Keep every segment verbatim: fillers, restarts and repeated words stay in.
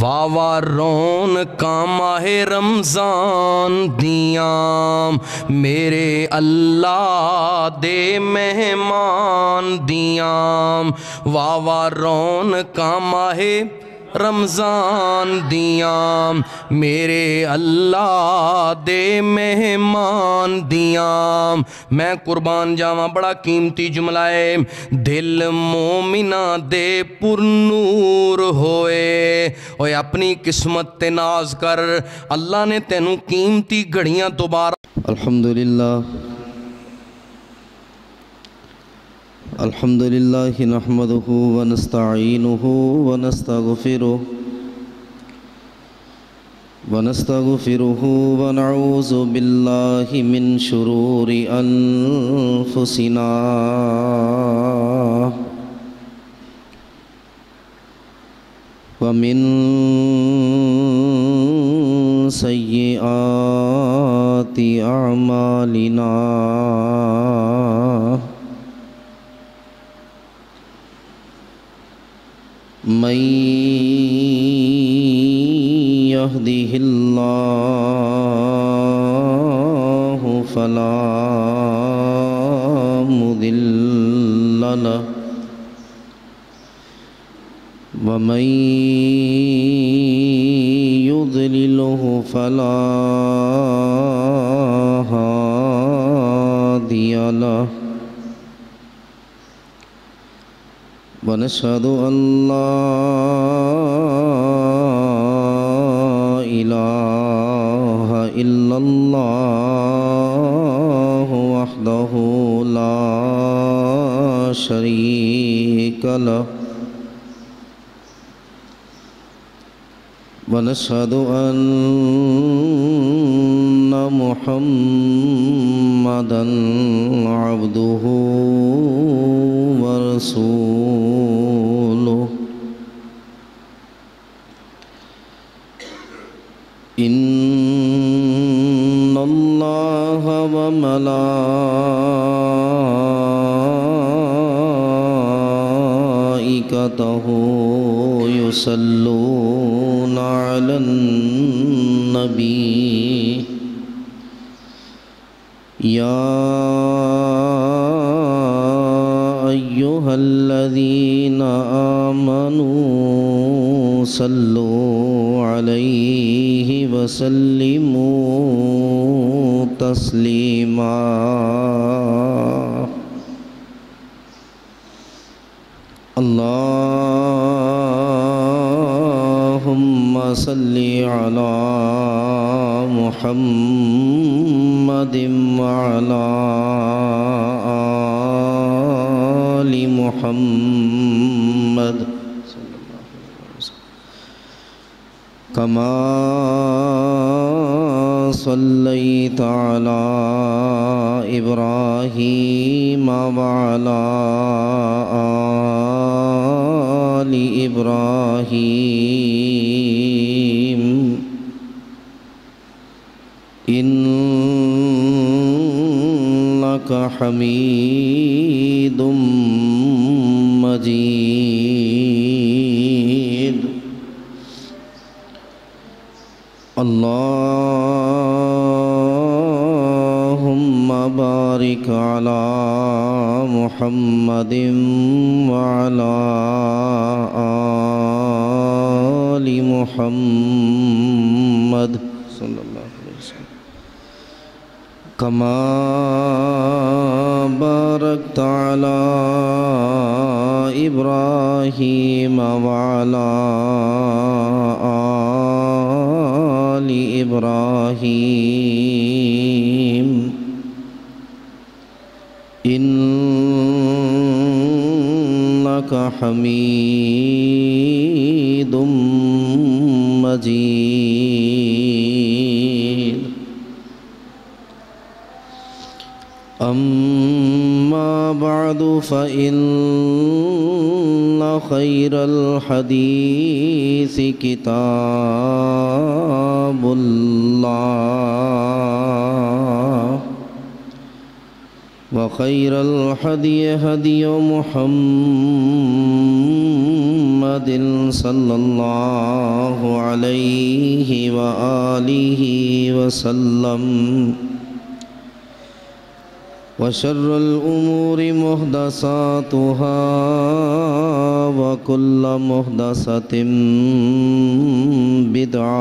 वावा रौन का माहे रमज़ान दियाम मेरे अल्लाह दे मेहमान दियाम। वावा रौन का माहे रमज़ान दियाम मेरे अल्लाह दे मेहमान दियाम। मैं कुर्बान जावा बड़ा कीमती जुमलाए दिल मोमिना दे पुरनूर होए। ओए अपनी किस्मत ते नाज कर, अल्लाह ने तेनू कीमती घड़ियां दोबारा। अल्हम्दुलिल्लाह अल्हम्दुलिल्लाहि नहमदुहु व नस्तईनुहु व नस्तगफिरुहु व नस्तगफिरुहु व नऊज़ु बिल्लाहि मिन शुरूरि अनफुसिना व मिन सय्यिआति अमालिना। मन यहदिहिल्लाहु फला मुदिल्ल लह व मन युद्लिलहु फला हादिय लह व नशहदु अल्ला इलाहा इल्लल्लाह वहदहु ला शरीका लह व नशहदु अन्ना मुहम्मदन अब्दुहु व रसूलुहु। इन्नल्लाहा व मलाइकतहु युसल्लूना अलन नबी या अय्युहल्लज़ीना आमनू सल्लू अलैहि वसल्लिमू तस्लीमा। अल्लाहुम्मा सल्लि अला मुहम्मदिन व अला आलि मुहम्मद कमा सल्लैत अला इब्राहीम व अला आलि इब्राहीम इन्नका हमीदुम मजीद। अल्लाह बारिक अला मुहम्मदिन व अला आलि मुहम्मद सल्लल्लाहु अलैहि वसल्लम कमा बारकत अला इब्राहीम व अला आलि इब्राहीम इन्नका हमीदुम मजीद। अम्मा बअदु फ़इन्न खैरल हदीसी किताबुल्लाह व खैरल हदय हदय मुहम्मदिन सल्लल्लाहु अलैहि व आलिहि वसल्लम व शर्रुल उमूरि मुहदसातुहा व कुल्लु मुहदसतिन बिदआ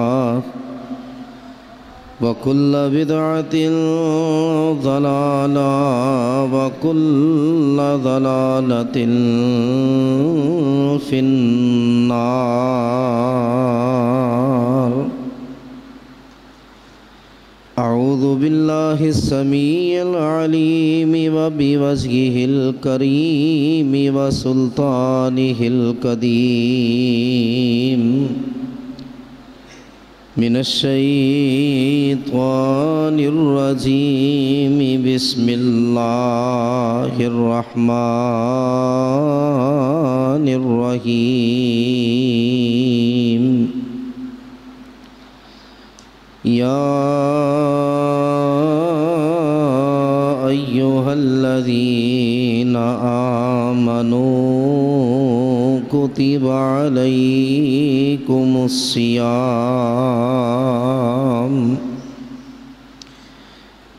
व कुल्लु बिदअतिन ज़लाला व कुल्लु ज़लालतिन फिन्नार। अऊज़ु बिल्लाहि समीइल अलीम व बिवजहिल करीम व सुल्तानिहिल क़दीम मिनश शैतानिर रजीम बिस्मिल्लाहिर रहमानिर रहीम। या अय्युहल्लज़ीना आमनू कुतिबा अलैकुमुस्सियाम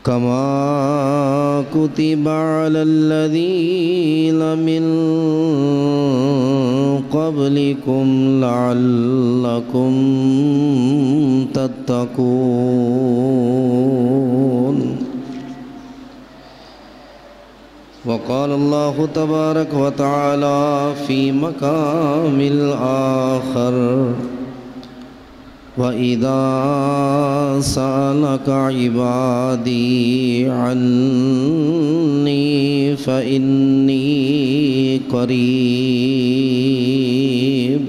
कमा कुतिबा अलल्लज़ीना मिन क़ब्लिकुम लअल्लकुम तत्तक़ून। वक़ाल अल्लाहु तबारक व तआला फ़ी मक़ामिल आख़र व इज़ा सअलका इबादी अन्नी फ़इन्नी क़रीब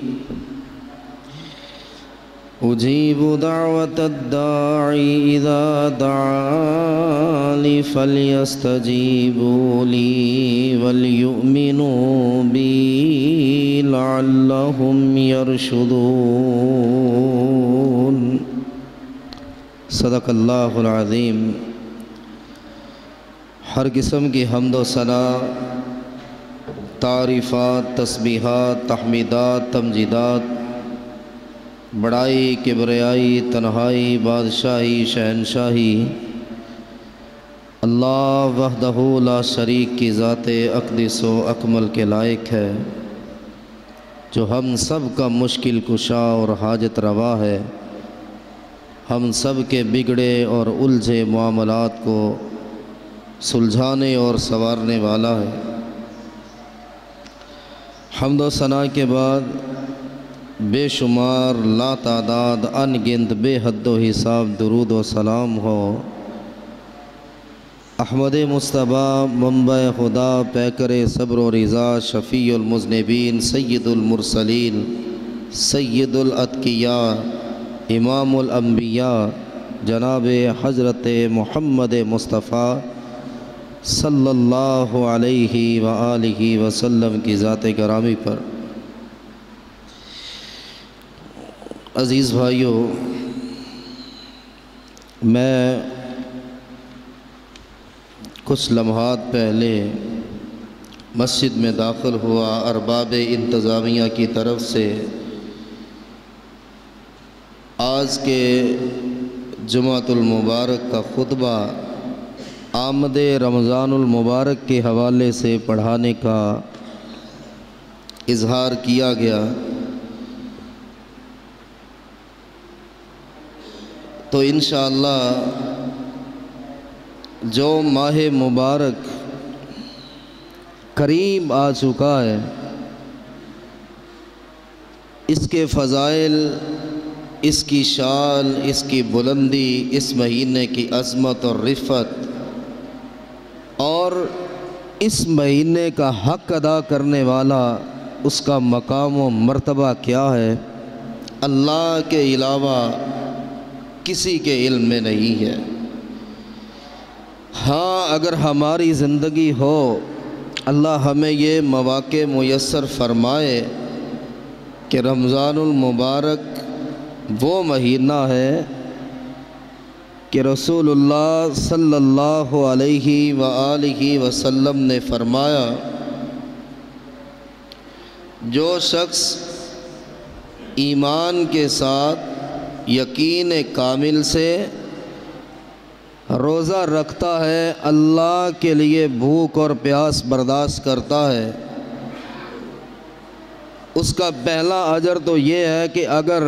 उजीबु दावतद दाई इज़ा दानी फल्यस्तजीबू ली वल्युमिनू बी लअल्लहुम यरशुदून। सदक़ल्लाहुल अज़ीम। हर किस्म की हम्द व सना, तारीफ़ात, तस्बीहात, तहमीदात, तमजीदात, बड़ाई, किबरियाई, तन्हाई, बादशाही, शहनशाही अल्लाह वहदहू ला शरीक की ज़ाते अक़दस व अकमल के लायक है, जो हम सब का मुश्किल कुशा और हाजत रवा है, हम सब के बिगड़े और उलझे मामलात को सुलझाने और संवारने वाला है। हम्द व सना के बाद बेशुमार ला तादाद अनगिनत बेहद्दो हिसाब दुरूद व सलाम हो अहमद मुस्तबा मुंबा खुदा पैकर सब्र रिज़ा शफ़ीउल मुज़निबीन सय्यिदुल मुरसलीन सय्यिदुल अतकिया इमामुल अंबिया जनाब हज़रत मोहम्मद मुस्तफ़ा सल्लल्लाहु अलैहि व आलिहि वसल्लम की ज़ात गिरामी पर। अज़ीज़ भाइयों, मैं कुछ लम्हात पहले मस्जिद में दाखिल हुआ। अरबाब इंतज़ामिया की तरफ से आज के जुमातुल मुबारक का खुतबा आमद ए रमज़ानुल मुबारक के हवाले से पढ़ाने का इजहार किया गया, तो इंशाअल्लाह जो माह मुबारक करीब आ चुका है, इसके फ़ज़ाइल, इसकी शान, इसकी बुलंदी, इस महीने की अज़मत और रिफ़त और इस महीने का हक़ अदा करने वाला उसका मकाम व मर्तबा क्या है, अल्लाह के अलावा किसी के इल्म में नहीं है। हाँ, अगर हमारी ज़िंदगी हो, अल्लाह हमें ये मौक़े मुयस्सर फरमाए कि रमज़ानुल मुबारक वो महीना है कि रसूलुल्लाह सल्लल्लाहु अलैहि व आलिहि वसल्लम ने फरमाया, जो शख्स ईमान के साथ यकीन कामिल से रोज़ा रखता है, अल्लाह के लिए भूख और प्यास बर्दाश्त करता है, उसका पहला अजर तो ये है कि अगर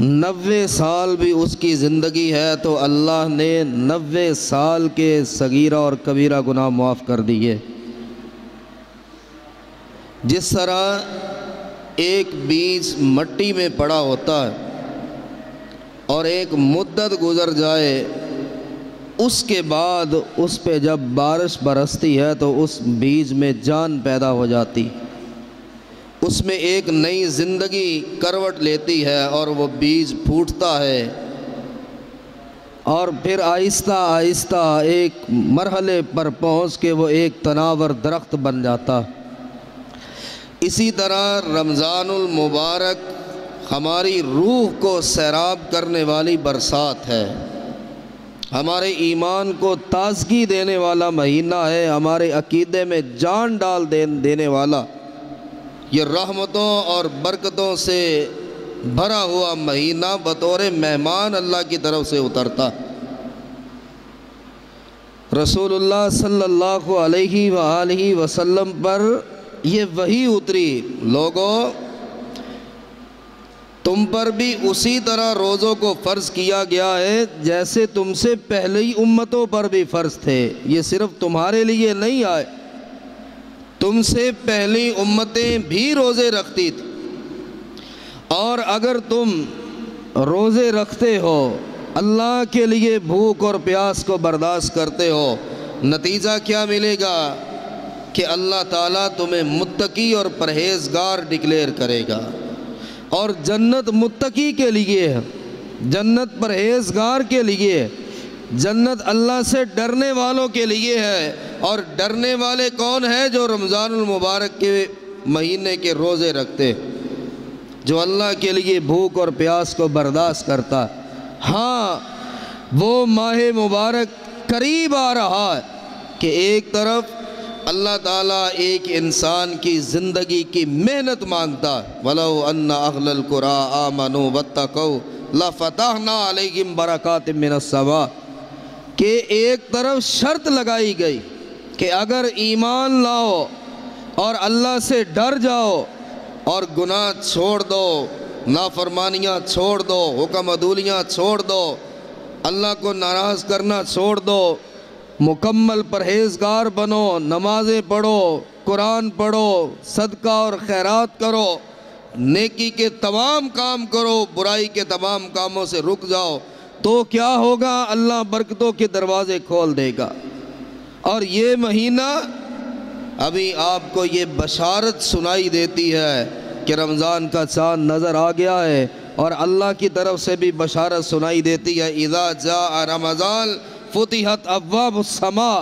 नब्बे साल भी उसकी ज़िंदगी है तो अल्लाह ने नब्बे साल के सगीरा और कबीरा गुनाह माफ़ कर दिए। जिस तरह एक बीज मट्टी में पड़ा होता है और एक मुद्दत गुज़र जाए, उसके बाद उस पे जब बारिश बरसती है तो उस बीज में जान पैदा हो जाती, उसमें एक नई ज़िंदगी करवट लेती है और वो बीज फूटता है और फिर आहिस्ता आहिस्ता एक मरहले पर पहुँच के वो एक तनावर दरख्त बन जाता। इसी तरह रमज़ानुल मुबारक हमारी रूह को सैराब करने वाली बरसात है, हमारे ईमान को ताज़गी देने वाला महीना है, हमारे अकीदे में जान डाल देने वाला ये रहमतों और बरकतों से भरा हुआ महीना बतौर मेहमान अल्लाह की तरफ से उतरता। रसूलुल्लाह सल्लल्लाहु अलैहि वालैहि वसल्लम पर ये वही उतरी, लोगों तुम पर भी उसी तरह रोज़ों को फ़र्ज़ किया गया है जैसे तुमसे पहले ही उम्मतों पर भी फ़र्ज़ थे। ये सिर्फ़ तुम्हारे लिए नहीं आए, तुमसे पहली उम्मतें भी रोज़े रखती थी, और अगर तुम रोज़े रखते हो, अल्लाह के लिए भूख और प्यास को बर्दाश्त करते हो, नतीजा क्या मिलेगा कि अल्लाह ताला तुम्हें मुत्तकी और परहेज़गार डिक्लेयर करेगा। और जन्नत मुत्तकी के लिए है, जन्नत परहेज़गार के लिए, जन्नत अल्लाह से डरने वालों के लिए है। और डरने वाले कौन है? जो रमज़ानुल मुबारक के महीने के रोज़े रखते, जो अल्लाह के लिए भूख और प्यास को बर्दाश्त करता। हाँ, वो माह मुबारक करीब आ रहा है कि एक तरफ अल्लाह ताला एक इंसान की ज़िंदगी की मेहनत मांगता, वलो अन्ना अहलल कुरा आमनु वत्तकौ लफतहना अलैहिम बरकातिम मिनस्समा, के एक तरफ शर्त लगाई गई कि अगर ईमान लाओ और अल्लाह से डर जाओ और गुनाह छोड़ दो, नाफरमानियाँ छोड़ दो, हुक्म अदूलियाँ छोड़ दो, अल्लाह को नाराज़ करना छोड़ दो, मुकम्मल परहेज़गार बनो, नमाज़ें पढ़ो, कुरान पढ़ो, सदका और खैरात करो, नेकी के तमाम काम करो, बुराई के तमाम कामों से रुक जाओ, तो क्या होगा? अल्लाह बरकतों के दरवाज़े खोल देगा। और ये महीना अभी आपको ये बशारत सुनाई देती है कि रमज़ान का चाँद नज़र आ गया है, और अल्लाह की तरफ से भी बशारत सुनाई देती है, इज़ा जाअ रमज़ान फुतिहत अब्वाबुस समा।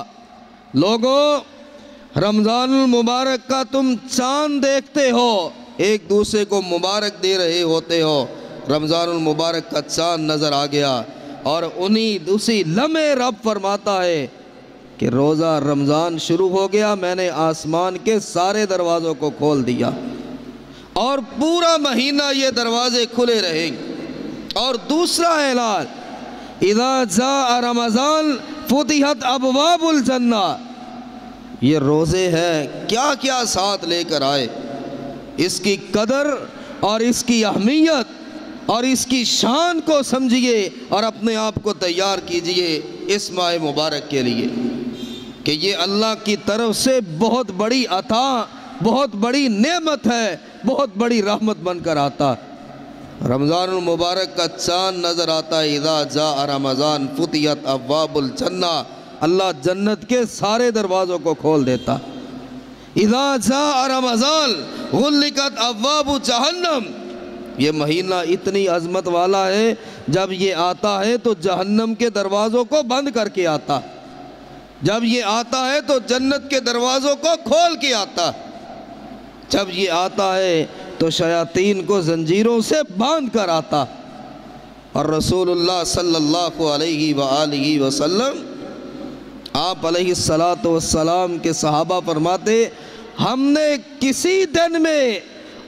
लोगों, रमज़ानुल मुबारक का तुम चाँद देखते हो, एक दूसरे को मुबारक दे रहे होते हो, रमज़ानुल मुबारक का चाँद नज़र आ गया। और उन्हीं उसी लम्हे रब फरमाता है कि रोज़ा रमज़ान शुरू हो गया, मैंने आसमान के सारे दरवाज़ों को खोल दिया और पूरा महीना ये दरवाज़े खुले रहेंगे। और दूसरा ऐलान, इज़ा जाअ रमज़ान फुतिहत अबवाबुल जन्ना, ये रोज़े हैं क्या क्या साथ लेकर आए, इसकी कदर और इसकी अहमियत और इसकी शान को समझिए और अपने आप को तैयार कीजिए इस माह मुबारक के लिए कि ये अल्लाह की तरफ से बहुत बड़ी अता, बहुत बड़ी नेमत है, बहुत बड़ी रहमत बनकर आता। रमज़ानुल मुबारक का चाँद नज़र आता है, इज़ा जाअ रमज़ान फुतिहत अब्वाबुल जन्ना, अल्लाह जन्नत के सारे दरवाज़ों को खोल देता। इज़ा जाअ रमज़ान गुल्लिकत अब्वाबु जहन्नम, ये महीना इतनी अजमत वाला है, जब ये आता है तो जहन्नम के दरवाज़ों को बंद करके आता, जब ये आता है तो जन्नत के दरवाज़ों को खोल के आता, जब ये आता है तो शयातीन को जंजीरों से बांध कर आता। और रसूलुल्लाह सल्लल्लाहु अलैहि वालैहि वसल्लम आप अलैहिस्सलातु वस्सलाम के सहाबा फरमाते, हमने किसी दिन में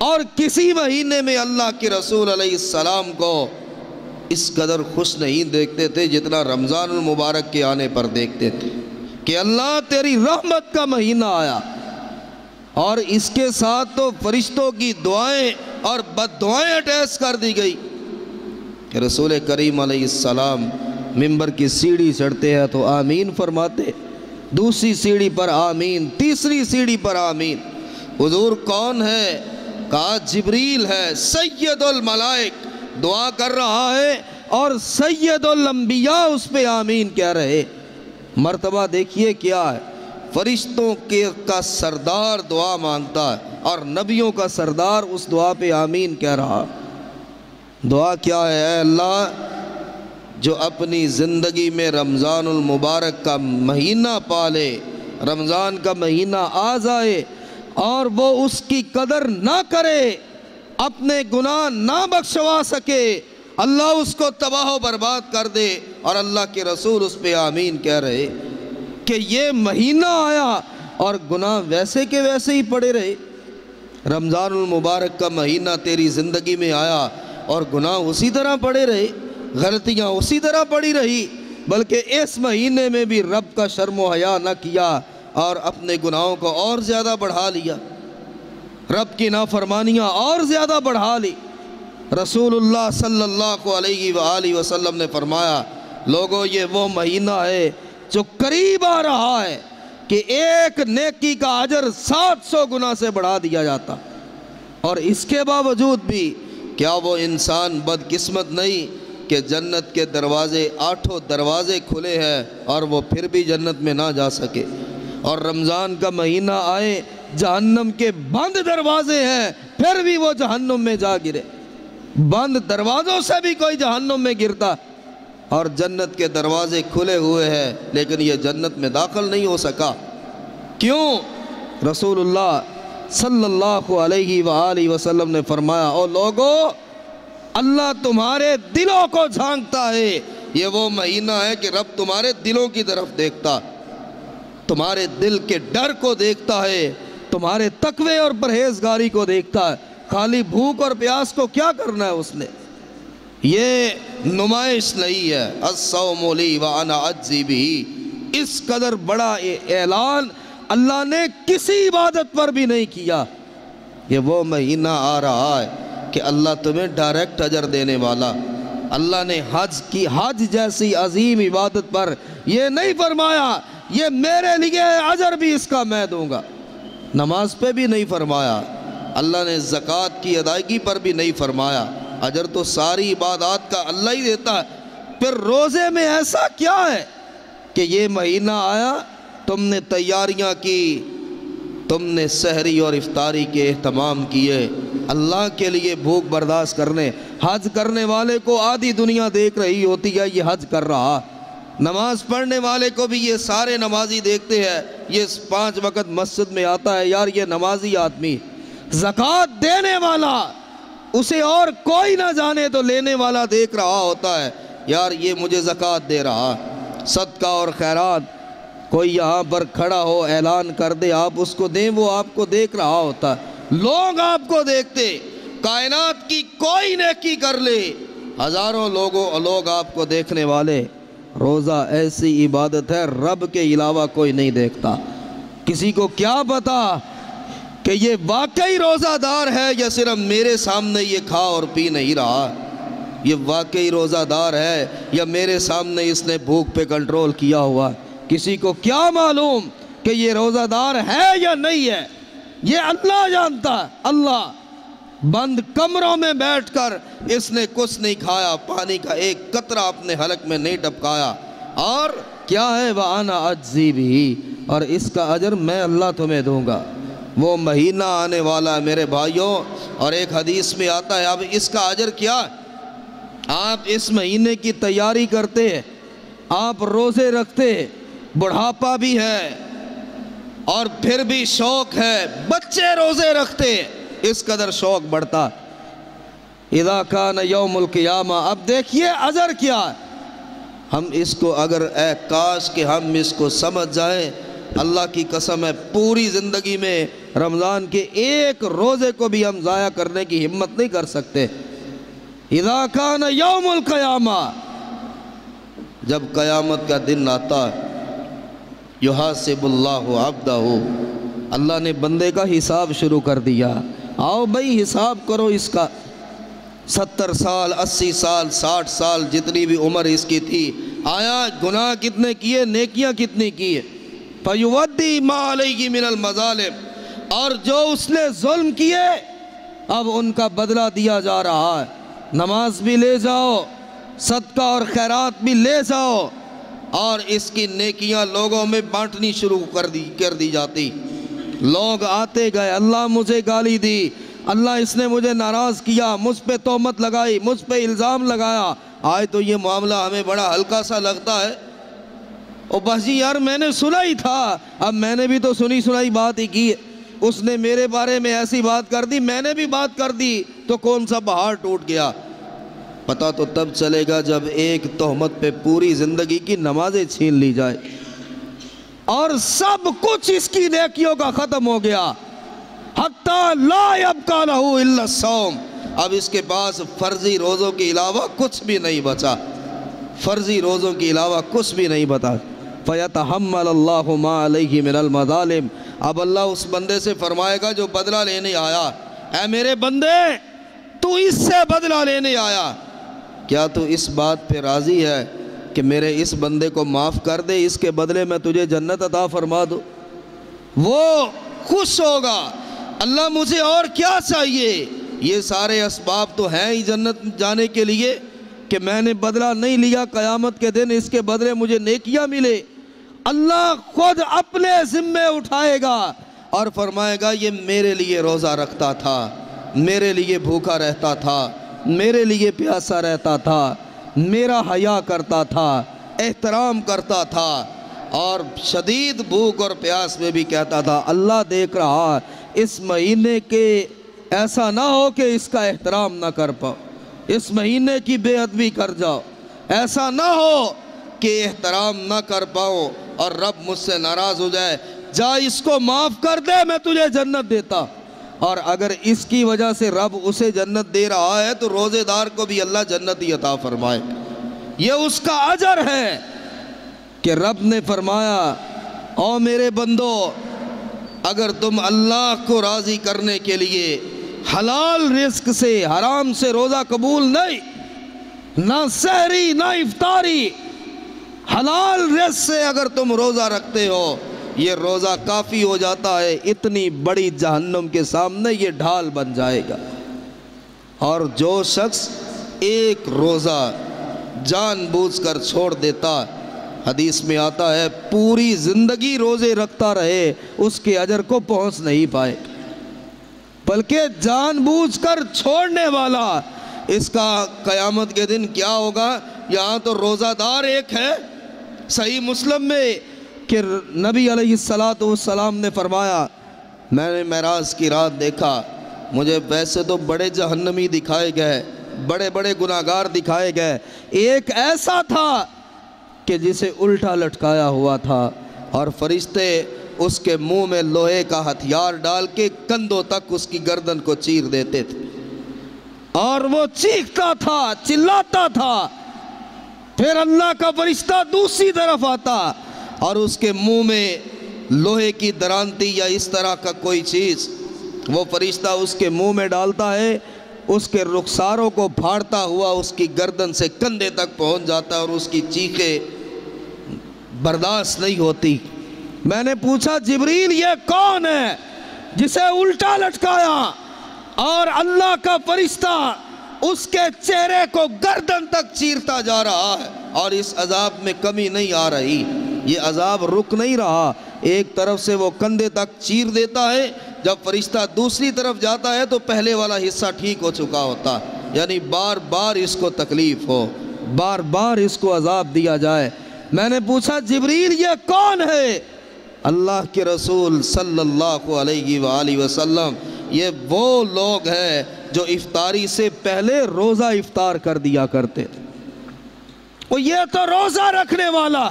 और किसी महीने में अल्लाह के रसूल अलैहिस्सलाम को इस कदर खुश नहीं देखते थे जितना रमज़ान मुबारक के आने पर देखते थे कि अल्लाह तेरी रहमत का महीना आया। और इसके साथ तो फरिश्तों की दुआएं और बद्दुआएं अटैच कर दी गई कि रसूल करीम अलैहिस्सलाम मिंबर की सीढ़ी चढ़ते हैं तो आमीन फरमाते, दूसरी सीढ़ी पर आमीन, तीसरी सीढ़ी पर आमीन। हुजूर कौन है? कहा जिब्रील है, सैयदुल मलाइक दुआ कर रहा है और सैयदुल अंबिया उस पे आमीन कह रहे। मर्तबा देखिए क्या है, फरिश्तों के का सरदार दुआ मांगता है और नबियों का सरदार उस दुआ पे आमीन कह रहा। दुआ क्या है? ऐ अल्लाह जो अपनी ज़िंदगी में रमज़ानुल मुबारक का महीना पाले, रमज़ान का महीना आ जाए और वो उसकी कदर ना करे, अपने गुनाह ना बख्शवा सके, अल्लाह उसको तबाह बर्बाद कर दे। और अल्लाह के रसूल उस पे आमीन कह रहे कि ये महीना आया और गुनाह वैसे के वैसे ही पड़े रहे। रमज़ानुल मुबारक का महीना तेरी ज़िंदगी में आया और गुनाह उसी तरह पड़े रहे, गलतियाँ उसी तरह पड़ी रही, बल्कि इस महीने में भी रब का शर्म व हया न किया और अपने गुनाहों को और ज़्यादा बढ़ा लिया, रब की नाफरमानियाँ और ज़्यादा बढ़ा ली। रसूलुल्लाह सल्लल्लाहु अलैहि वाली वसल्लम ने फरमाया, लोगों ये वो महीना है जो करीब आ रहा है कि एक नेकी का अजर सात सौ गुना से बढ़ा दिया जाता। और इसके बावजूद भी क्या वो इंसान बदकिस्मत नहीं कि जन्नत के दरवाज़े आठों दरवाज़े खुले हैं और वो फिर भी जन्नत में ना जा सके। और रमज़ान का महीना आए, जहन्नम के बंद दरवाज़े हैं, फिर भी वो जहन्नम में जा गिरे। बंद दरवाज़ों से भी कोई जहन्नम में गिरता और जन्नत के दरवाज़े खुले हुए हैं, लेकिन ये जन्नत में दाखिल नहीं हो सका। क्यों? रसूलुल्लाह सल्लल्लाहु अलैहि वसल्लम ने फरमाया, ओ लोगों अल्लाह तुम्हारे दिलों को झांकता है। ये वो महीना है कि रब तुम्हारे दिलों की तरफ देखता, तुम्हारे दिल के डर को देखता है, तुम्हारे तकवे और परहेजगारी को देखता है। खाली भूख और प्यास को क्या करना है उसने, ये नुमाइश नहीं है। अस्सौमु ली व अना अज्जी बिही, इस कदर बड़ा ऐलान अल्लाह ने किसी इबादत पर भी नहीं किया। ये वो महीना आ रहा है कि अल्लाह तुम्हें डायरेक्ट अजर देने वाला। अल्लाह ने हज की हज जैसी अजीम इबादत पर यह नहीं फरमाया ये मेरे लिए अजर भी इसका मैं दूंगा, नमाज पे भी नहीं फरमाया, अल्लाह ने ज़कात की अदायगी पर भी नहीं फरमाया। अजर तो सारी इबादत का अल्लाह ही देता है। फिर रोज़े में ऐसा क्या है कि ये महीना आया, तुमने तैयारियाँ की, तुमने सहरी और इफ्तारी के अहतमाम किए, अल्लाह के लिए भूख बर्दाश्त करने। हज करने वाले को आधी दुनिया देख रही होती है, ये हज कर रहा। नमाज पढ़ने वाले को भी ये सारे नमाजी देखते हैं, ये पांच वक्त मस्जिद में आता है, यार ये नमाजी आदमी। ज़कात देने वाला उसे और कोई ना जाने तो लेने वाला देख रहा होता है, यार ये मुझे ज़कात दे रहा। सदका और खैरात कोई यहाँ पर खड़ा हो ऐलान कर दे आप उसको दें, वो आपको देख रहा होता, लोग आपको देखते। कायनात की कोई नेकी कर ले, हज़ारों लोगों लोग आपको देखने वाले। रोज़ा ऐसी इबादत है रब के अलावा कोई नहीं देखता। किसी को क्या पता कि ये वाकई रोज़ादार है या सिर्फ मेरे सामने ये खा और पी नहीं रहा, ये वाकई रोज़ादार है या मेरे सामने इसने भूख पे कंट्रोल किया हुआ। किसी को क्या मालूम कि ये रोज़ादार है या नहीं है, ये अल्लाह जानता है। अल्लाह बंद कमरों में बैठकर इसने कुछ नहीं खाया, पानी का एक कतरा अपने हलक में नहीं टपकाया। और क्या है? वाना अज्जी भी, और इसका अजर मैं अल्लाह तुम्हें दूंगा। वो महीना आने वाला है मेरे भाइयों। और एक हदीस में आता है, अब इसका अजर क्या? आप इस महीने की तैयारी करते हैं, आप रोज़े रखते हैं, बुढ़ापा भी है और फिर भी शौक है, बच्चे रोज़े रखते हैं, इस कदर शौक बढ़ता। इदा कान यौमुल क़ियामा, अब देखिए अजर क्या है। हम इसको अगर ए काश के हम इसको समझ जाएं, अल्लाह की कसम है पूरी ज़िंदगी में रमज़ान के एक रोज़े को भी हम ज़ाया करने की हिम्मत नहीं कर सकते। इज़ा कान यौमुल क़यामा, जब क़यामत का दिन आता है, युहासिबुल्लाहु अब्दहु, अल्लाह ने बंदे का हिसाब शुरू कर दिया। आओ भाई हिसाब करो इसका। सत्तर साल, अस्सी साल, साठ साल, जितनी भी उम्र इसकी थी, आया गुनाह कितने किए, नेकियां कितनी किए। फयुवद्दी मा अलैहि मिनल मज़ालिम, और जो उसने जुल्म किए अब उनका बदला दिया जा रहा है। नमाज भी ले जाओ, सदका और खैरात भी ले जाओ, और इसकी नेकियां लोगों में बांटनी शुरू कर दी कर दी जाती। लोग आते गए, अल्लाह मुझे गाली दी, अल्लाह इसने मुझे नाराज़ किया, मुझ पे तोहमत लगाई, मुझ पे इल्ज़ाम लगाया। आज तो ये मामला हमें बड़ा हल्का सा लगता है, ओ बस जी यार मैंने सुना ही था, अब मैंने भी तो सुनी सुनाई बात ही की, उसने मेरे बारे में ऐसी बात कर दी, मैंने भी बात कर दी, तो कौन सा पहाड़ टूट गया। पता तो तब चलेगा जब एक तोहमत पे पूरी ज़िंदगी की नमाजें छीन ली जाए और सब कुछ इसकी नेकियों का ख़त्म हो गया। हत्ता ला यबका लहू इल्ला सौम, अब इसके पास फ़र्जी रोज़ों के अलावा कुछ भी नहीं बचा, फ़र्जी रोज़ों के अलावा कुछ भी नहीं बचा। फ़यतहम्मलल्लाहु मा अलैहि मिनल मज़ालिम, अब अल्लाह उस बंदे से फरमाएगा जो बदला लेने आया, ऐ मेरे बंदे तू इससे बदला लेने आया, क्या तू इस बात पे राज़ी है कि मेरे इस बंदे को माफ़ कर दे, इसके बदले मैं तुझे जन्नत अता फरमा दूँ। वो खुश होगा, अल्लाह मुझे और क्या चाहिए, ये सारे असबाब तो हैं ही जन्नत जाने के लिए, कि मैंने बदला नहीं लिया, क़यामत के दिन इसके बदले मुझे नेकियां मिले। अल्लाह खुद अपने ज़िम्मे उठाएगा और फरमाएगा ये मेरे लिए रोज़ा रखता था, मेरे लिए भूखा रहता था, मेरे लिए प्यासा रहता था, मेरा हया करता था, एहतराम करता था, और शदीद भूख और प्यास में भी कहता था अल्लाह देख रहा, इस महीने के ऐसा ना हो कि इसका एहतराम ना कर पाओ, इस महीने की बेअदबी कर जाओ, ऐसा ना हो कि एहतराम ना कर पाओ और रब मुझसे नाराज़ हो जाए, जा इसको माफ़ कर दे मैं तुझे जन्नत देता। और अगर इसकी वजह से रब उसे जन्नत दे रहा है तो रोज़ेदार को भी अल्लाह जन्नत ही अता फरमाए, ये उसका अजर है कि रब ने फरमाया ओ मेरे बंदो, अगर तुम अल्लाह को राज़ी करने के लिए हलाल रिस्क से, हराम से रोज़ा कबूल नहीं, ना सहरी ना इफ्तारी, हलाल रिस्क से अगर तुम रोज़ा रखते हो ये रोज़ा काफ़ी हो जाता है, इतनी बड़ी जहन्नम के सामने ये ढाल बन जाएगा। और जो शख्स एक रोज़ा जानबूझकर छोड़ देता, हदीस में आता है पूरी ज़िंदगी रोज़े रखता रहे, उसके अजर को पहुंच नहीं पाए, बल्कि जानबूझकर छोड़ने वाला इसका क़यामत के दिन क्या होगा। यहाँ तो रोज़ादार एक है, सही मुस्लिम में कि नबी अलैहिस्सलातु वस्सलाम ने फरमाया मैंने मेराज की रात देखा, मुझे वैसे तो बड़े जहन्नमी दिखाए गए, बड़े बड़े गुनाहगार दिखाए गए, एक ऐसा था कि जिसे उल्टा लटकाया हुआ था, और फरिश्ते उसके मुंह में लोहे का हथियार डाल के कंधों तक उसकी गर्दन को चीर देते थे, और वो चीखता था, चिल्लाता था। फिर अल्लाह का फरिश्ता दूसरी तरफ आता और उसके मुंह में लोहे की दरांती या इस तरह का कोई चीज़ वो फरिश्ता उसके मुंह में डालता है, उसके रुखसारों को फाड़ता हुआ उसकी गर्दन से कंधे तक पहुंच जाता है और उसकी चीखें बर्दाश्त नहीं होती। मैंने पूछा जिब्रील ये कौन है जिसे उल्टा लटकाया, और अल्लाह का फरिश्ता उसके चेहरे को गर्दन तक चीरता जा रहा है और इस अजाब में कमी नहीं आ रही, ये अजाब रुक नहीं रहा, एक तरफ से वो कंधे तक चीर देता है, जब फरिश्ता दूसरी तरफ जाता है तो पहले वाला हिस्सा ठीक हो चुका होता, यानी बार बार इसको तकलीफ़ हो, बार बार इसको अजाब दिया जाए। मैंने पूछा जिब्रील ये कौन है, अल्लाह के रसूल सल्लल्लाहु अलैहि वसल्लम ये वो लोग हैं जो इफ्तारी से पहले रोज़ा इफ्तार कर दिया करते थे, और ये तो रोज़ा रखने वाला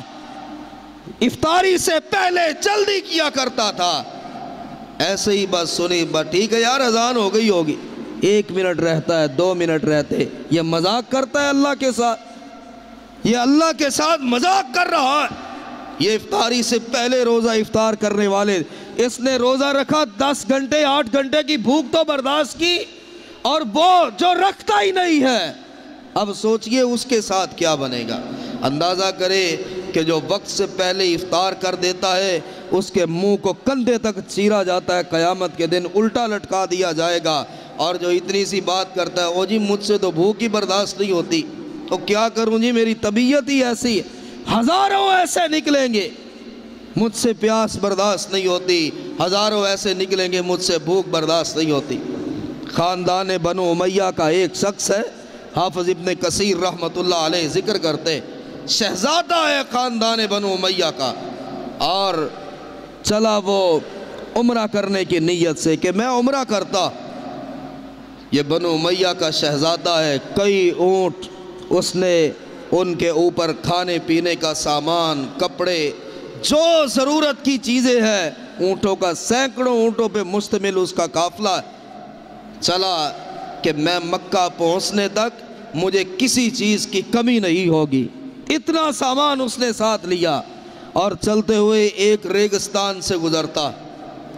इफ्तारी से पहले जल्दी किया करता था। ऐसे ही बस सुनी, बस ठीक है यार अजान हो गई होगी, एक मिनट रहता है, दो मिनट रहते, ये मजाक करता है अल्लाह के साथ, ये अल्लाह के साथ मजाक कर रहा है। ये इफ्तारी से पहले रोज़ा इफ्तार करने वाले, इसने रोज़ा रखा दस घंटे आठ घंटे की भूख तो बर्दाश्त की, और वो जो रखता ही नहीं है, अब सोचिए उसके साथ क्या बनेगा। अंदाज़ा करें कि जो वक्त से पहले इफ्तार कर देता है उसके मुंह को कंधे तक चीरा जाता है, क़यामत के दिन उल्टा लटका दिया जाएगा। और जो इतनी सी बात करता है, ओ जी मुझसे तो भूख ही बर्दाश्त नहीं होती, तो क्या करूं जी मेरी तबीयत ही ऐसी है, हज़ारों ऐसे निकलेंगे मुझसे प्यास बर्दाश्त नहीं होती, हज़ारों ऐसे निकलेंगे मुझसे भूख बर्दाश्त नहीं होती। ख़ानदान बनो उमैया का एक शख्स है, हाफ़िज़ इब्न कसीर रहमतुल्लाह अलैह ज़िक्र करते, शहज़ादा है ख़ानदान बनो उमैया का, और चला वो उम्रा करने की नीयत से कि मैं उम्रा करता। ये बनो उमैया का शहज़ादा है, कई ऊँट उसने, उनके ऊपर खाने पीने का सामान, कपड़े, जो ज़रूरत की चीज़ें हैं, ऊँटों का, सैकड़ों ऊँटों पे मुश्तमिल उसका काफ़िला चला कि मैं मक्का पहुँचने तक मुझे किसी चीज़ की कमी नहीं होगी। इतना सामान उसने साथ लिया, और चलते हुए एक रेगिस्तान से गुज़रता,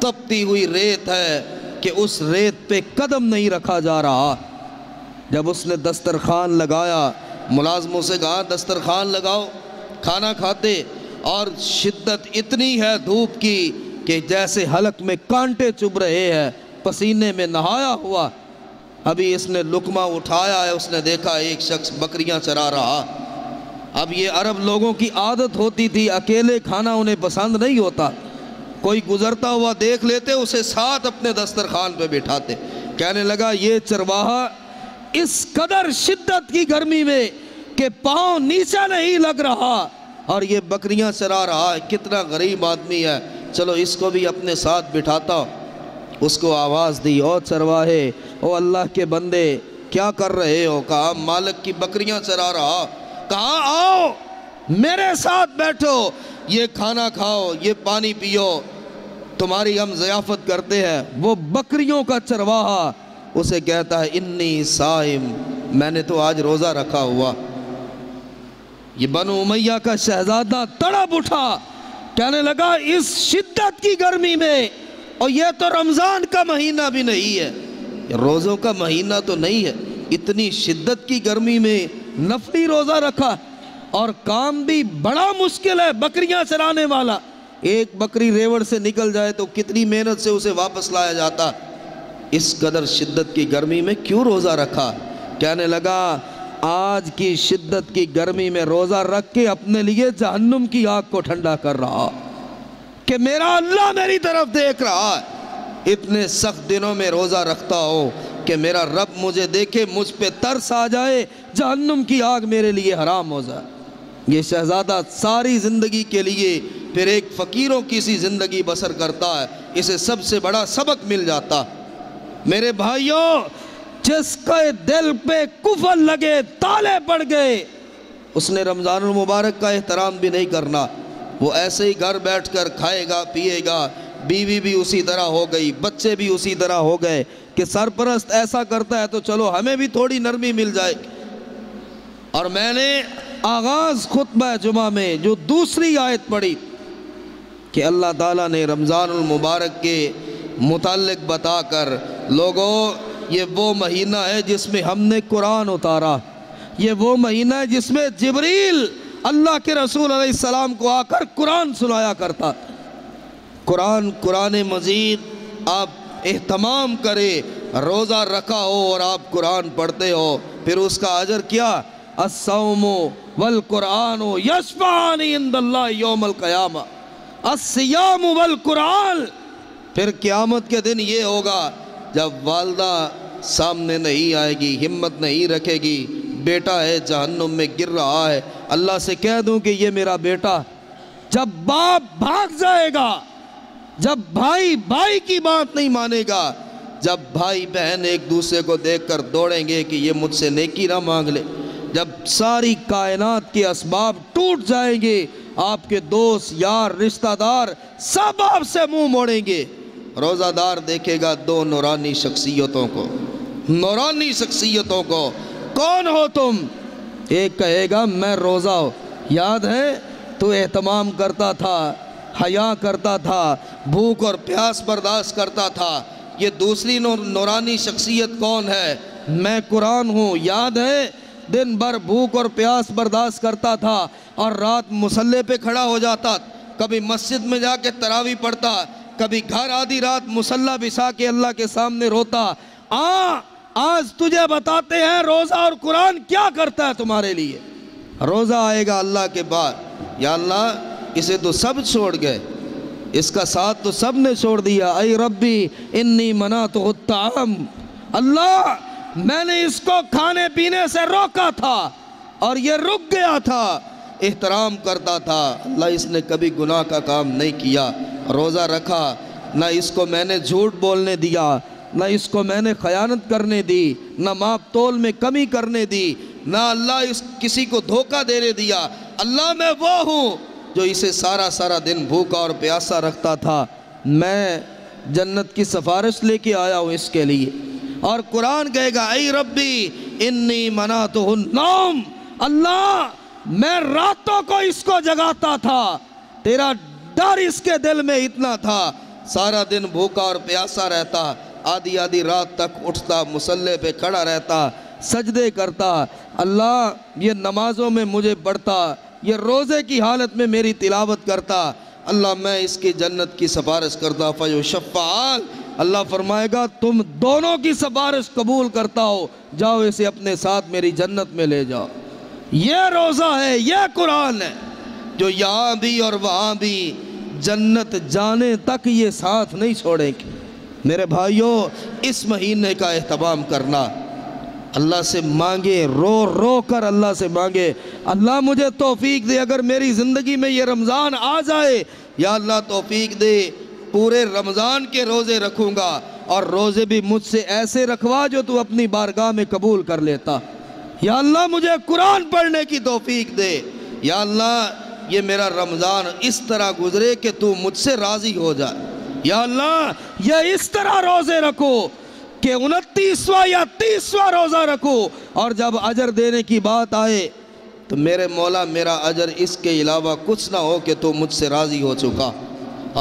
तपती हुई रेत है कि उस रेत पे कदम नहीं रखा जा रहा। जब उसने दस्तरखान लगाया, मुलाजमों से कहा दस्तरखान लगाओ, खाना खाते, और शिद्दत इतनी है धूप की कि जैसे हलक में कांटे चुभ रहे हैं, पसीने में नहाया हुआ। अभी इसने लुकमा उठाया है, उसने देखा एक शख्स बकरियां चरा रहा। अब ये अरब लोगों की आदत होती थी, अकेले खाना उन्हें पसंद नहीं होता, कोई गुज़रता हुआ देख लेते, उसे साथ अपने दस्तरखान पे बिठाते। कहने लगा ये चरवाहा इस कदर शिद्दत की गर्मी में कि पाँव नीचा नहीं लग रहा, और ये बकरियां चरा रहा है, कितना गरीब आदमी है, चलो इसको भी अपने साथ बिठाता हूँ। उसको आवाज़ दी, ओ चरवाहे, ओ अल्लाह के बंदे क्या कर रहे हो? कहा मालिक की बकरियां चरा रहा। कहा आओ मेरे साथ बैठो, ये खाना खाओ, ये पानी पियो, तुम्हारी हम ज़ियाफ़त करते हैं। वो बकरियों का चरवाहा उसे कहता है, इन्नी साइम, मैंने तो आज रोज़ा रखा हुआ। ये बनु उमैया का शहज़ादा तड़प उठा, कहने लगा इस शिद्दत की गर्मी में, और ये तो रमज़ान का महीना भी नहीं है, रोज़ों का महीना तो नहीं है, इतनी शिद्दत की गर्मी में नफली रोज़ा रखा, और काम भी बड़ा मुश्किल है, बकरियां चराने वाला, एक बकरी रेवड़ से निकल जाए तो कितनी मेहनत से उसे वापस लाया जाता, इस कदर शिद्दत की गर्मी में क्यों रोज़ा रखा? कहने लगा आज की शिद्दत की गर्मी में रोज़ा रख के अपने लिए जहन्नुम की आग को ठंडा कर रहा, कि मेरा अल्लाह मेरी तरफ देख रहा है, इतने सख्त दिनों में रोज़ा रखता हो कि मेरा रब मुझे देखे, मुझ पे तरस आ जाए, जहन्नुम की आग मेरे लिए हराम हो जाए। ये शहज़ादा सारी ज़िंदगी के लिए फिर एक फ़कीरों की सी ज़िंदगी बसर करता है, इसे सबसे बड़ा सबक मिल जाता। मेरे भाइयों, जिसके दिल पे कुफर लगे, ताले पड़ गए, उसने रमज़ानुल मुबारक का एहतराम भी नहीं करना, वो ऐसे ही घर बैठकर खाएगा पिएगा, बीवी भी उसी तरह हो गई, बच्चे भी उसी तरह हो गए कि सरपरस्त ऐसा करता है तो चलो हमें भी थोड़ी नरमी मिल जाएगी। और मैंने आगाज़ खुतबा जुमा में जो दूसरी आयत पढ़ी कि अल्लाह ताला ने रमज़ानुल मुबारक के मुतालिक बताकर, लोगों ये वो महीना है जिसमें हमने कुरान उतारा, ये वो महीना है जिसमें जिब्रील अल्लाह के रसूल अलैहिस्सलाम को आकर कुरान सुनाया करता। कुरान, कुरान मजीद आप एहतमाम करें, रोज़ा रखा हो और आप कुरान पढ़ते हो, फिर उसका अजर क्या? अस्सौमो वल कुरानो यशफानी इंदल्लाह यौमल क़यामा, अस्सियाम वल कुरान। फिर क़यामत के दिन ये होगा जब वालदा सामने नहीं आएगी, हिम्मत नहीं रखेगी, बेटा है जहन्नुम में गिर रहा है, अल्लाह से कह दूँ कि ये मेरा बेटा। जब बाप भाग जाएगा, जब भाई भाई की बात नहीं मानेगा, जब भाई बहन एक दूसरे को देखकर दौड़ेंगे कि ये मुझसे नेकी ना मांग ले, जब सारी कायनात के असबाब टूट जाएंगे, आपके दोस्त यार रिश्तेदार सब आपसे मुंह मोड़ेंगे, रोज़ादार देखेगा दो नूरानी शख्सियतों को, नौरानी शख्सियतों को। कौन हो तुम? एक कहेगा मैं रोज़ा हो, याद है तो एहतमाम करता था, हया करता था, भूख और प्यास बर्दाश्त करता था। ये दूसरी नौरानी शख्सियत कौन है? मैं कुरान हूँ, याद है दिन भर भूख और प्यास बर्दाश्त करता था और रात मुसल्ले पे खड़ा हो जाता, कभी मस्जिद में जाके तरावी पढ़ता, कभी घर आधी रात मुसल्ला बिछा के अल्लाह के सामने रोता। आ आज तुझे बताते हैं रोज़ा और कुरान क्या करता है तुम्हारे लिए। रोज़ा आएगा अल्लाह के बाद, या अल्लाह इसे तो सब छोड़ गए, इसका साथ तो सब ने छोड़ दिया। अय रब्बी इन्नी मना तो ताम, अल्लाह मैंने इसको खाने पीने से रोका था और ये रुक गया था, एहतराम करता था। अल्लाह इसने कभी गुनाह का काम नहीं किया, रोज़ा रखा, ना इसको मैंने झूठ बोलने दिया, ना इसको मैंने खयानत करने दी, ना माप तोल में कमी करने दी, ना अल्लाह इस किसी को धोखा देने दिया। अल्लाह मैं वो हूँ जो इसे सारा सारा दिन भूखा और प्यासा रखता था, मैं जन्नत की सिफारिश लेके आया हूँ इसके लिए। और कुरान कहेगा ऐ रब्बी इन्नी मना तो नाम, अल्लाह मैं रातों को इसको जगाता था, तेरा डर इसके दिल में इतना था, सारा दिन भूखा और प्यासा रहता, आधी आधी रात तक उठता, मुसल्ले पे खड़ा रहता, सजदे करता, अल्लाह ये नमाज़ों में मुझे बढ़ता, ये रोज़े की हालत में मेरी तिलावत करता। अल्लाह मैं इसकी जन्नत की सिफारिश करता। फ़युशफ़ाल, अल्लाह फरमाएगा तुम दोनों की सिफारिश कबूल करता हो, जाओ इसे अपने साथ मेरी जन्नत में ले जाओ। ये रोज़ा है, ये कुरान है, जो यहाँ भी और वहाँ भी जन्नत जाने तक ये साथ नहीं छोड़ेंगे। मेरे भाइयों, इस महीने का एहतमाम करना, अल्लाह से मांगे, रो रो कर अल्लाह से मांगे, अल्लाह मुझे तौफीक दे, अगर मेरी ज़िंदगी में ये रमज़ान आ जाए, या अल्लाह तौफीक दे पूरे रमज़ान के रोज़े रखूँगा, और रोज़े भी मुझसे ऐसे रखवा जो तू अपनी बारगाह में कबूल कर लेता। या अल्लाह मुझे कुरान पढ़ने की तौफीक दे, या अल्लाह ये मेरा रमज़ान इस तरह गुजरे कि तू मुझसे राज़ी हो जाए। या अल्लाह यह इस तरह रोज़े रखो कि उनतीसवा या तीसवा रोज़ा रखो, और जब अजर देने की बात आए तो मेरे मौला मेरा अजर इसके अलावा कुछ ना हो कि तू मुझसे राज़ी हो चुका।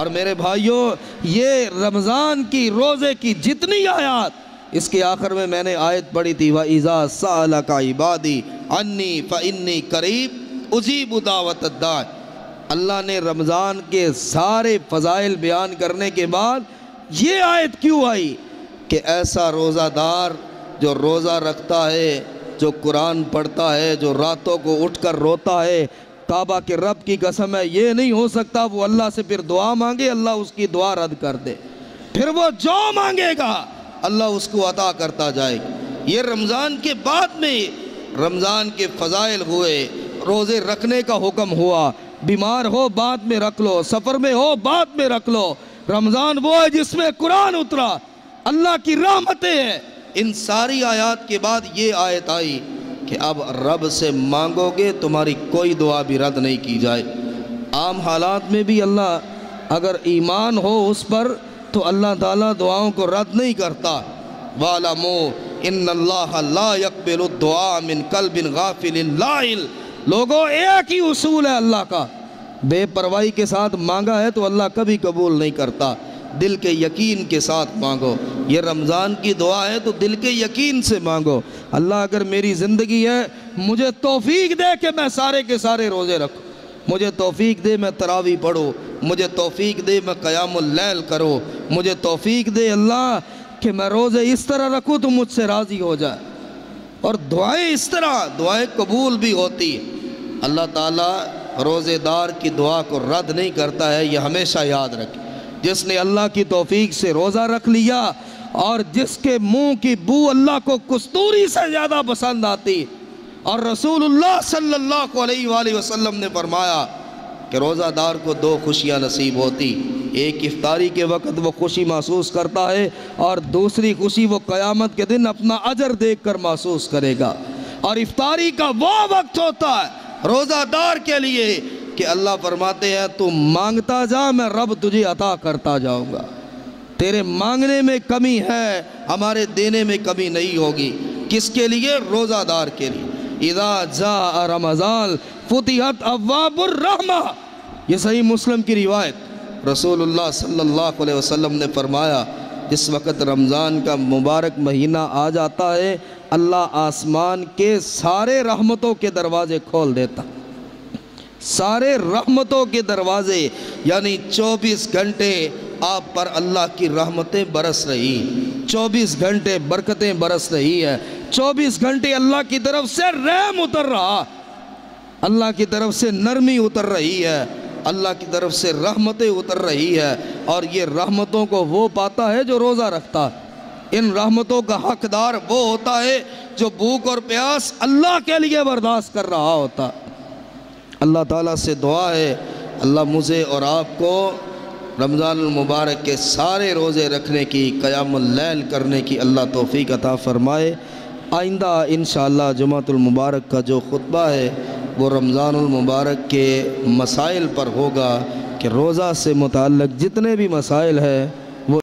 और मेरे भाइयों, ये रमज़ान की रोज़े की जितनी आयत, इसके आखिर में मैंने आयत पढ़ी थी, व इज़ा सअलका इबादी अन्नी फ़इन्नी करीब उजीबु दावतद दाई। अल्लाह ने रमज़ान के सारे फ़ज़ाइल बयान करने के बाद ये आयत क्यों आई कि ऐसा रोज़ादार जो रोज़ा रखता है, जो कुरान पढ़ता है, जो रातों को उठकर रोता है, काबा के रब की कसम है, ये नहीं हो सकता वो अल्लाह से फिर दुआ मांगे, अल्लाह उसकी दुआ रद्द कर दे, फिर वो जो मांगेगा अल्लाह उसको अता करता जाएगा। ये रमज़ान के बाद में रमज़ान के फ़ज़ाइल हुए, रोज़े रखने का हुक्म हुआ, बीमार हो बाद में रख लो, सफ़र में हो बाद में रख लो। रमज़ान वो है जिसमें कुरान उतरा, अल्लाह की रहमतें हैं। इन सारी आयत के बाद ये आयत आई कि अब रब से मांगोगे तुम्हारी कोई दुआ भी रद्द नहीं की जाए। आम हालात में भी अल्लाह अगर ईमान हो उस पर तो अल्लाह ताला दुआओं को रद्द नहीं करता। वालमो इन्नल्लाह ला यक़बिलु दुआ मिन क़ल्बिन गाफ़िलिन लाइल। लोगों, एक ही उसूल है अल्लाह का, बेपरवाही के साथ मांगा है तो अल्लाह कभी कबूल नहीं करता। दिल के यकीन के साथ मांगो, ये रमज़ान की दुआ है तो दिल के यकीन से मांगो। अल्लाह अगर मेरी ज़िंदगी है मुझे तौफीक दे कि मैं सारे के सारे रोज़े रखूँ, मुझे तौफीक दे मैं तरावी पढ़ूँ, मुझे तौफीक दे मैं क़यामुल लैल करूँ, मुझे तौफीक दे अल्लाह कि मैं रोज़े इस तरह रखूँ तो मुझसे राज़ी हो जाए। और दुआएँ इस तरह, दुआएँ कबूल भी होती है। अल्लाह ताला रोज़ेदार की दुआ को रद्द नहीं करता है, यह हमेशा याद रखें। जिसने अल्लाह की तौफीक से रोज़ा रख लिया और जिसके मुंह की बू अल्लाह को कस्तूरी से ज़्यादा पसंद आती, और रसूलुल्लाह सल्लल्लाहु अलैहि वसल्लम ने फरमाया कि रोज़ादार को दो खुशियाँ नसीब होती, एक इफ्तारी के वक़्त वो खुशी महसूस करता है और दूसरी खुशी वो क़यामत के दिन अपना अजर देख कर महसूस करेगा। और इफ्तारी का वो वक्त होता है रोज़ादार के लिए कि अल्लाह फरमाते हैं तुम मांगता जा, मैं रब तुझे अता करता जाऊँगा। तेरे मांगने में कमी है, हमारे देने में कमी नहीं होगी। किसके लिए? रोज़ादार के लिए। इज़ा जा रमज़ान फुतिहत अब्वाबुर रहमा, ये सही मुस्लिम की रिवायत। रसूलुल्लाह सल्लल्लाहु अलैहि वसल्लम ने फरमाया, जिस वक़्त रमज़ान का मुबारक महीना आ जाता है अल्लाह आसमान के सारे रहमतों के दरवाज़े खोल देता, सारे रहमतों के दरवाज़े, यानी चौबीस घंटे आप पर अल्लाह की रहमतें बरस रही, चौबीस घंटे बरकतें बरस रही है, चौबीस घंटे अल्लाह की तरफ से रहम उतर रहा, अल्लाह की तरफ से नरमी उतर रही है, अल्लाह की तरफ से रहमतें उतर रही है। और ये रहमतों को वो पाता है जो रोज़ा रखता है, इन रहमतों का हकदार वो होता है जो भूख और प्यास अल्लाह के लिए बर्दाश्त कर रहा होता। अल्लाह ताला से दुआ है, अल्लाह मुझे और आपको रमज़ान मुबारक के सारे रोज़े रखने की, क़यामुल लैल करने की अल्लाह तौफीक अता फ़रमाए। आइंदा इंशाअल्लाह जुमातुल मुबारक का जो खुतबा है वो रमज़ान मुबारक के मसाइल पर होगा कि रोज़ा से मुताल्लिक़ जितने भी मसाइल हैं